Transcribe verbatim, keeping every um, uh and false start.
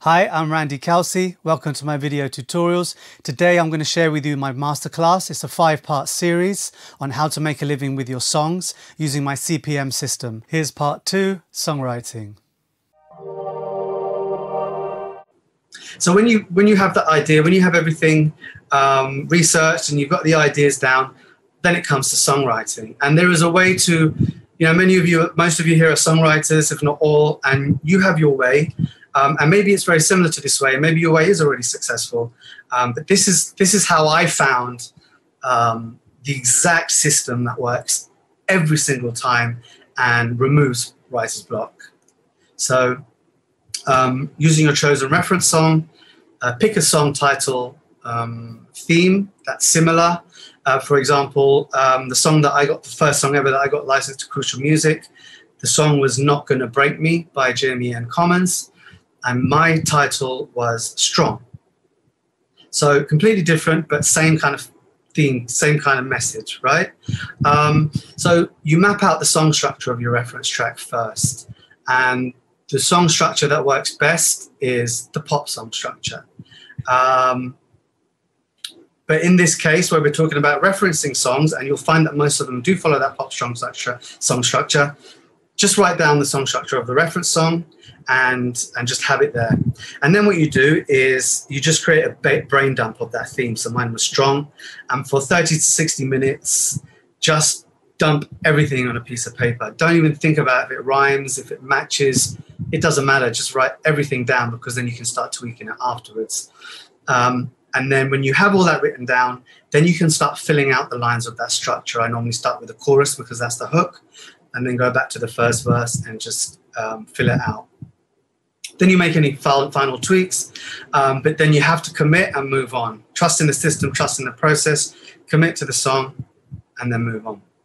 Hi, I'm Randy Kelsey. Welcome to my video tutorials. Today I'm going to share with you my masterclass. It's a five-part series on how to make a living with your songs using my C P M system. Here's part two, songwriting. So when you when you have that idea, when you have everything um, researched and you've got the ideas down, then it comes to songwriting. And there is a way to, you know, many of you, most of you here are songwriters, if not all, and you have your way. Um, and maybe it's very similar to this way. Maybe your way is already successful. Um, but this is, this is how I found um, the exact system that works every single time and removes writer's block. So um, using your chosen reference song, uh, pick a song title um, theme that's similar. Uh, for example, um, the song that I got, the first song ever that I got licensed to Crucial Music, the song was Not Gonna Break Me by Jeremy and Commons. And my title was Strong. So completely different, but same kind of theme, same kind of message, right? Um, so you map out the song structure of your reference track first. And the song structure that works best is the pop song structure. Um, but in this case, where we're talking about referencing songs, and you'll find that most of them do follow that pop song structure, song structure, just write down the song structure of the reference song and, and just have it there. And then what you do is you just create a brain dump of that theme. So mine was Strong. And for thirty to sixty minutes, just dump everything on a piece of paper. Don't even think about if it rhymes, if it matches. It doesn't matter. Just write everything down because then you can start tweaking it afterwards. Um, And then when you have all that written down, then you can start filling out the lines of that structure. I normally start with the chorus because that's the hook, and then go back to the first verse and just um, fill it out. Then you make any final tweaks, um, but then you have to commit and move on. Trust in the system, trust in the process, commit to the song, and then move on.